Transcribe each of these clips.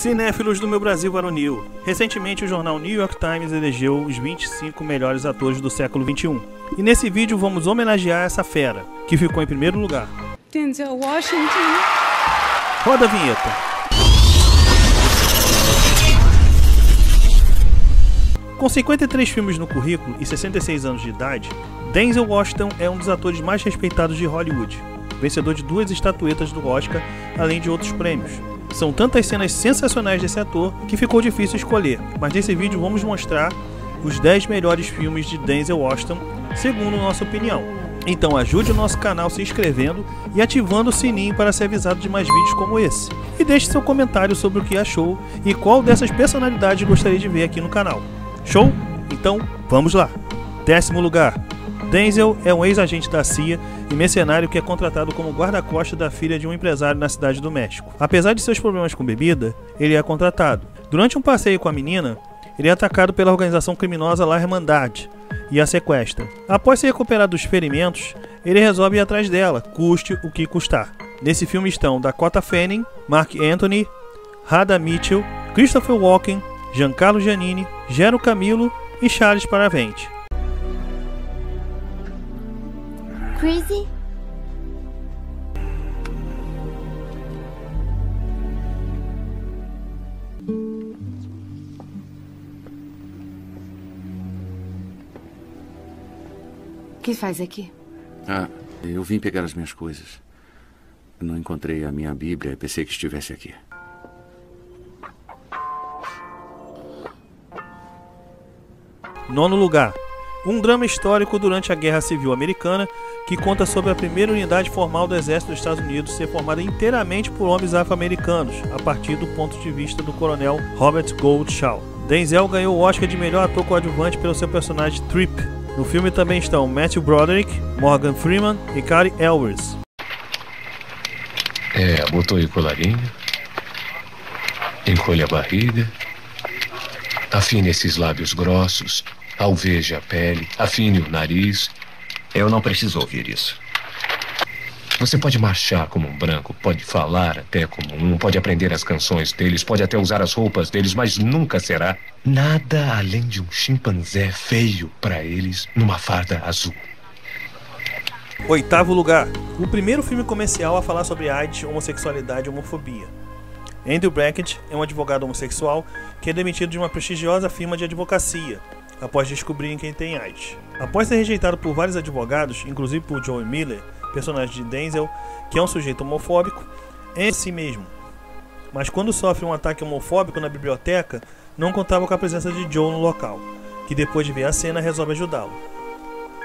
Cinéfilos do meu Brasil varonil. Recentemente o jornal New York Times elegeu os 25 melhores atores do século XXI. E nesse vídeo vamos homenagear essa fera, que ficou em primeiro lugar. Denzel Washington. Roda a vinheta. Com 53 filmes no currículo e 66 anos de idade, Denzel Washington é um dos atores mais respeitados de Hollywood, vencedor de 2 estatuetas do Oscar, além de outros prêmios. São tantas cenas sensacionais desse ator que ficou difícil escolher, mas nesse vídeo vamos mostrar os 10 melhores filmes de Denzel Washington, segundo nossa opinião. Então ajude o nosso canal se inscrevendo e ativando o sininho para ser avisado de mais vídeos como esse. E deixe seu comentário sobre o que achou e qual dessas personalidades gostaria de ver aqui no canal. Show? Então vamos lá! Décimo lugar. Denzel é um ex-agente da CIA e mercenário que é contratado como guarda-costas da filha de um empresário na cidade do México. Apesar de seus problemas com bebida, ele é contratado. Durante um passeio com a menina, ele é atacado pela organização criminosa La Hermandad e a sequestra. Após se recuperar dos ferimentos, ele resolve ir atrás dela, custe o que custar. Nesse filme estão Dakota Fanning, Mark Anthony, Radha Mitchell, Christopher Walken, Giancarlo Giannini, Gero Camilo e Charles Paravente. Crazy? O que faz aqui? Ah, eu vim pegar as minhas coisas. Não encontrei a minha Bíblia e pensei que estivesse aqui. Nono lugar. Um drama histórico durante a Guerra Civil Americana que conta sobre a primeira unidade formal do Exército dos Estados Unidos ser formada inteiramente por homens afro-americanos, a partir do ponto de vista do coronel Robert Gould Shaw. Denzel ganhou o Oscar de melhor ator coadjuvante pelo seu personagem Trip. No filme também estão Matthew Broderick, Morgan Freeman e Cary Elwes. Botou o colarinho, encolhe a barriga, afine esses lábios grossos, alveje a pele, afine o nariz. Eu não preciso ouvir isso. Você pode marchar como um branco, pode falar até como um, pode aprender as canções deles, pode até usar as roupas deles, mas nunca será nada além de um chimpanzé feio para eles numa farda azul. Oitavo lugar. O primeiro filme comercial a falar sobre AIDS, homossexualidade e homofobia. Andrew Beckett é um advogado homossexual que é demitido de uma prestigiosa firma de advocacia após descobrirem quem tem AIDS. Após ser rejeitado por vários advogados, inclusive por John Miller, personagem de Denzel, que é um sujeito homofóbico, é em si mesmo. Mas quando sofre um ataque homofóbico na biblioteca, não contava com a presença de John no local, que depois de ver a cena resolve ajudá-lo.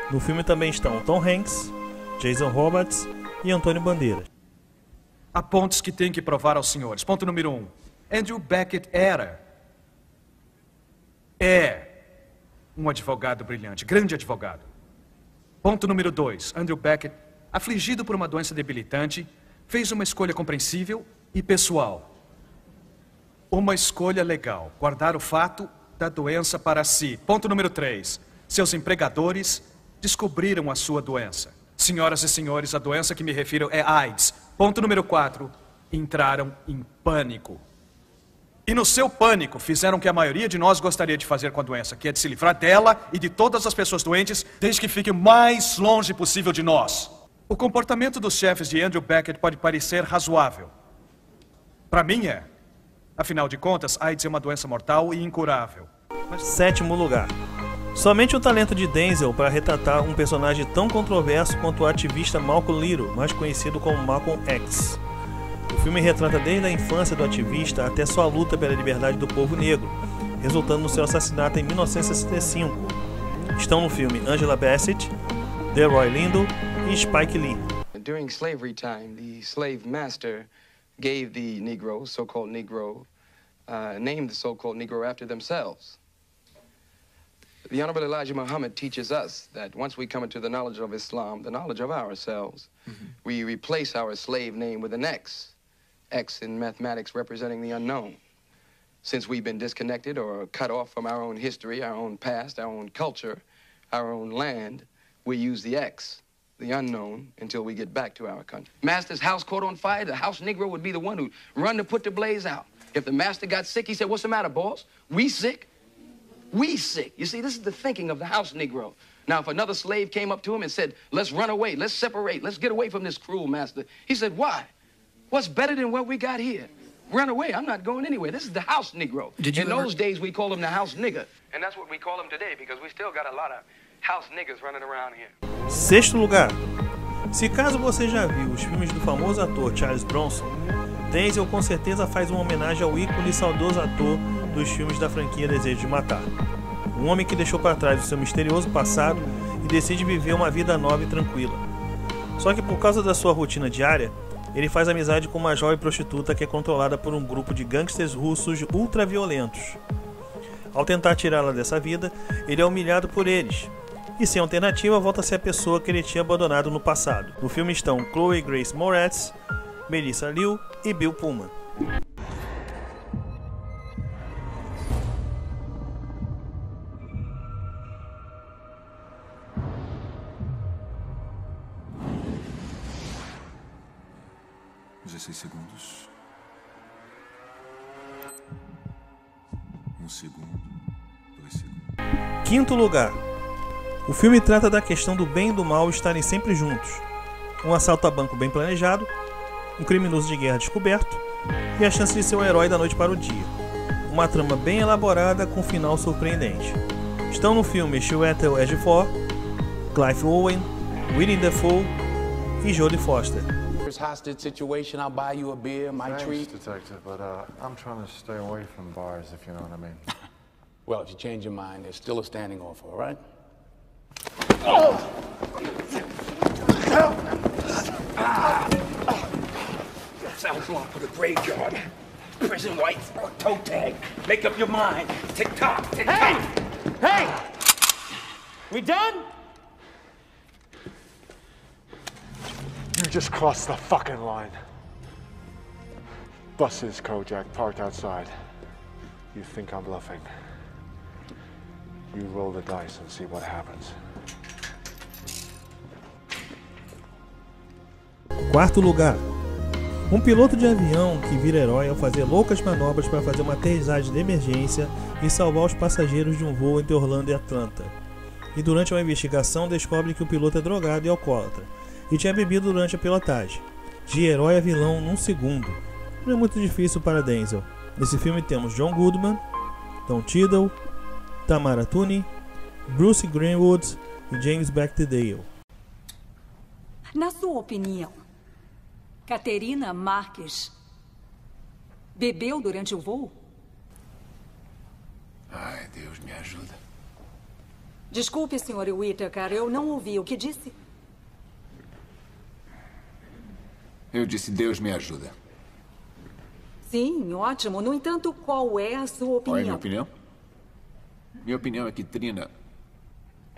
No filme também estão Tom Hanks, Jason Roberts e Antônio Bandeira. Há pontos que tem que provar aos senhores. Ponto número 1. Andrew Beckett é um advogado brilhante, grande advogado. Ponto número 2. Andrew Beckett, afligido por uma doença debilitante, fez uma escolha compreensível e pessoal. Uma escolha legal, guardar o fato da doença para si. Ponto número 3. Seus empregadores descobriram a sua doença. Senhoras e senhores, a doença que me refiro é AIDS. Ponto número 4. Entraram em pânico. E no seu pânico, fizeram o que a maioria de nós gostaria de fazer com a doença, que é de se livrar dela e de todas as pessoas doentes, desde que fique o mais longe possível de nós. O comportamento dos chefes de Andrew Beckett pode parecer razoável. Para mim é. Afinal de contas, AIDS é uma doença mortal e incurável. Sétimo lugar. Somente o talento de Denzel para retratar um personagem tão controverso quanto o ativista Malcolm Little, mais conhecido como Malcolm X. O filme retrata desde a infância do ativista até sua luta pela liberdade do povo negro, resultando no seu assassinato em 1965. Estão no filme Angela Bassett, The Roy Lindo e Spike Lee. During slavery time, the slave master gave the Negro, so-called Negro, named the so-called Negro after themselves. The Honorable Elijah Muhammad teaches us that once we come into the knowledge of Islam, the knowledge of ourselves, we replace our slave name with an X. X in mathematics representing the unknown. Since we've been disconnected or cut off from our own history, our own past, our own culture, our own land, we use the X, the unknown, until we get back to our country. Master's house caught on fire, the house Negro would be the one who'd run to put the blaze out. If the master got sick, he said, what's the matter, boss? We sick? We sick. You see, this is the thinking of the house Negro. Now, if another slave came up to him and said, let's run away, let's separate, let's get away from this cruel master, he said, why? What's better than what we got here? Run away. I'm not going anywhere. This is the house Negro. In those days, we call him the house nigger. And that's what we call him today, because we still got a lot of house niggers running around here. Sexto lugar. Se caso você já viu os filmes do famoso ator Charles Bronson, Denzel com certeza faz uma homenagem ao ícone e saudoso ator dos filmes da franquia Desejo de Matar. Um homem que deixou para trás o seu misterioso passado e decide viver uma vida nova e tranquila. Só que por causa da sua rotina diária, ele faz amizade com uma jovem prostituta que é controlada por um grupo de gangsters russos ultraviolentos. Ao tentar tirá-la dessa vida, ele é humilhado por eles, e sem alternativa volta a ser a pessoa que ele tinha abandonado no passado. No filme estão Chloe Grace Moretz, Melissa Liu e Bill Pullman. Segundos. Um segundo, dois segundos. Quinto lugar. O filme trata da questão do bem e do mal estarem sempre juntos. Um assalto a banco bem planejado, um criminoso de guerra descoberto e a chance de ser o herói da noite para o dia. Uma trama bem elaborada com um final surpreendente. Estão no filme Chiwetel Ejiofor, Clive Owen, Willem Dafoe e Jodie Foster. Hostage situation, I'll buy you a beer, my treat. Thanks, detective, but I'm trying to stay away from bars, if you know what I mean. Well, if you change your mind, there's still a standing offer, all right? Oh! Sounds long for the graveyard. Prison white or toe tag. Make up your mind. Tick-tock, tick-tock. Hey! Hey! We done? You just crossed the fucking line. Buses, Kojak, parked outside. You think I'm bluffing. You roll the dice and see what happens. Quarto lugar. Um piloto de avião que vira herói ao fazer loucas manobras para fazer uma aterrissagem de emergência e salvar os passageiros de um voo entre Orlando e Atlanta. E durante uma investigação descobre que o piloto é drogado e alcoólatra e tinha bebido durante a pilotagem. De herói a vilão num segundo. Não é muito difícil para Denzel. Nesse filme temos John Goodman, Tom Cheadle, Tamara Tooney, Bruce Greenwood e James Bechdel. Na sua opinião, Caterina Marques bebeu durante o voo? Ai, Deus me ajuda. Desculpe, Sr. Whitaker, eu não ouvi o que disse. Eu disse, Deus me ajuda. Sim, ótimo. No entanto, qual é a sua opinião? Qual é a minha opinião? Minha opinião é que Trina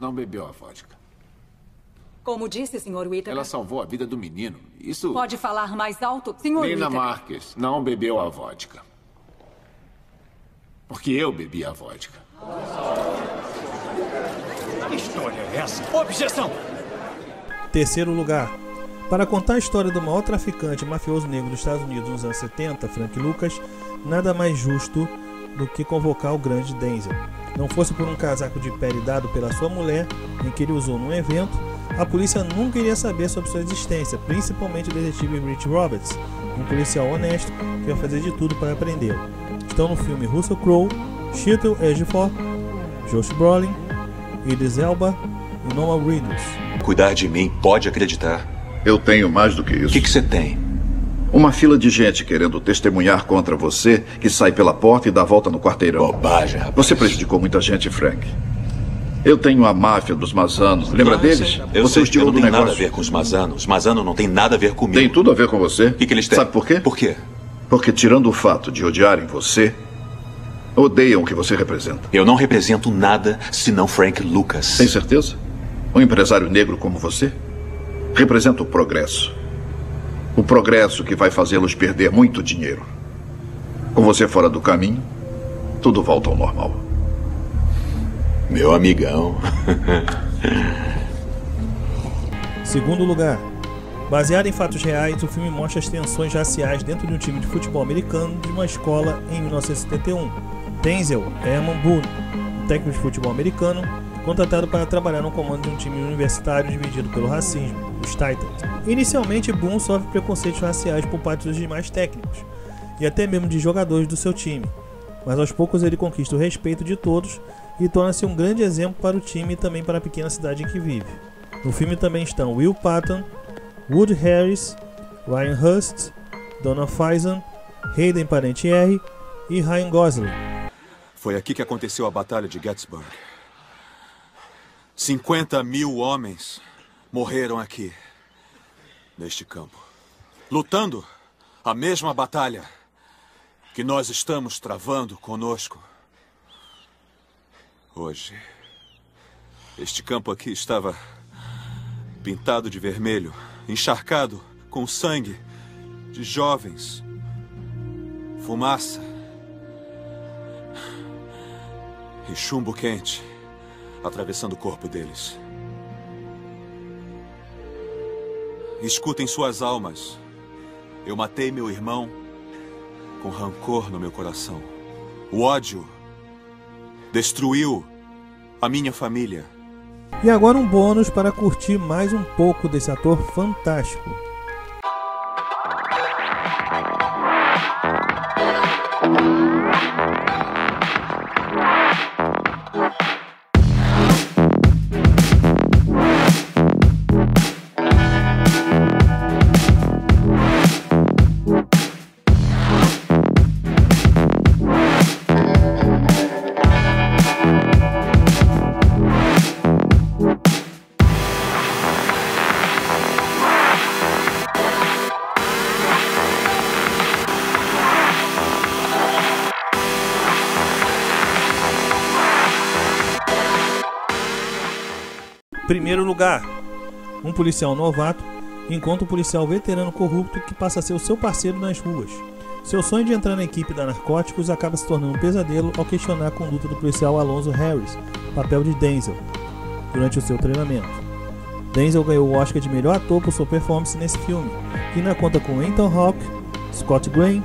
não bebeu a vodka. Como disse, Sr. Whitaker... Ela salvou a vida do menino. Isso... Pode falar mais alto, Sr. Whitaker? Trina Marques não bebeu a vodka. Porque eu bebi a vodka. Que história é essa? Objeção! Terceiro lugar. Para contar a história do maior traficante mafioso negro dos Estados Unidos nos anos 70, Frank Lucas, nada mais justo do que convocar o grande Denzel. Não fosse por um casaco de pele dado pela sua mulher, em que ele usou num evento, a polícia nunca iria saber sobre sua existência, principalmente o detetive Rich Roberts, um policial honesto que ia fazer de tudo para prendê-lo. Estão no filme Russell Crowe, Chiwetel Ejiofor, Josh Brolin, Idris Elba e Norman Reedus. Cuidar de mim, pode acreditar. Eu tenho mais do que isso. O que você tem? Uma fila de gente querendo testemunhar contra você, que sai pela porta e dá a volta no quarteirão. Bobagem, rapaz. Você prejudicou muita gente, Frank. Eu tenho a máfia dos Mazanos. Lembra deles? Você os tirou do negócio. Eu não tenho nada a ver com os Mazanos. Mazano não tem nada a ver comigo. Tem tudo a ver com você. O que eles têm? Sabe por quê? Por quê? Porque tirando o fato de odiarem você, odeiam o que você representa. Eu não represento nada senão Frank Lucas. Tem certeza? Um empresário negro como você? Representa o progresso. O progresso que vai fazê-los perder muito dinheiro. Com você fora do caminho, tudo volta ao normal. Meu amigão. Segundo lugar. Baseado em fatos reais, o filme mostra as tensões raciais dentro de um time de futebol americano de uma escola em 1971. Denzel é Herman Boone, um técnico de futebol americano, contratado para trabalhar no comando de um time universitário dividido pelo racismo, os Titans. Inicialmente, Boone sofre preconceitos raciais por parte dos demais técnicos, e até mesmo de jogadores do seu time, mas aos poucos ele conquista o respeito de todos e torna-se um grande exemplo para o time e também para a pequena cidade em que vive. No filme também estão Will Patton, Wood Harris, Ryan Hurst, Donna Faison, Hayden Panettiere e Ryan Gosling. Foi aqui que aconteceu a Batalha de Gettysburg. 50.000 homens morreram aqui, neste campo, lutando a mesma batalha que nós estamos travando conosco hoje. Este campo aqui estava pintado de vermelho, encharcado com sangue de jovens, fumaça e chumbo quente atravessando o corpo deles. Escutem suas almas. Eu matei meu irmão com rancor no meu coração. O ódio destruiu a minha família. E agora um bônus para curtir mais um pouco desse ator fantástico. Primeiro lugar, um policial novato encontra um policial veterano corrupto que passa a ser o seu parceiro nas ruas. Seu sonho de entrar na equipe da Narcóticos acaba se tornando um pesadelo ao questionar a conduta do policial Alonzo Harris, papel de Denzel, durante o seu treinamento. Denzel ganhou o Oscar de melhor ator por sua performance nesse filme, que ainda conta com Ethan Hawke, Scott Glenn,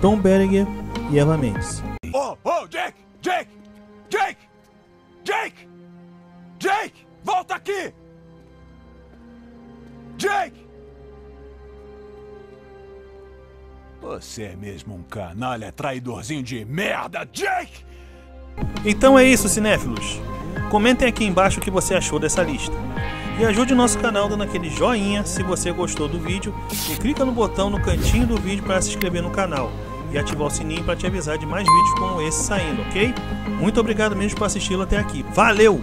Tom Berenger e Eva Mendes. Oh, Jake! Volta aqui! Jake! Você é mesmo um canalha traidorzinho de merda, Jake! Então é isso, cinéfilos. Comentem aqui embaixo o que você achou dessa lista. E ajude o nosso canal dando aquele joinha se você gostou do vídeo e clica no botão no cantinho do vídeo para se inscrever no canal e ativar o sininho para te avisar de mais vídeos como esse saindo, ok? Muito obrigado mesmo por assisti-lo até aqui. Valeu!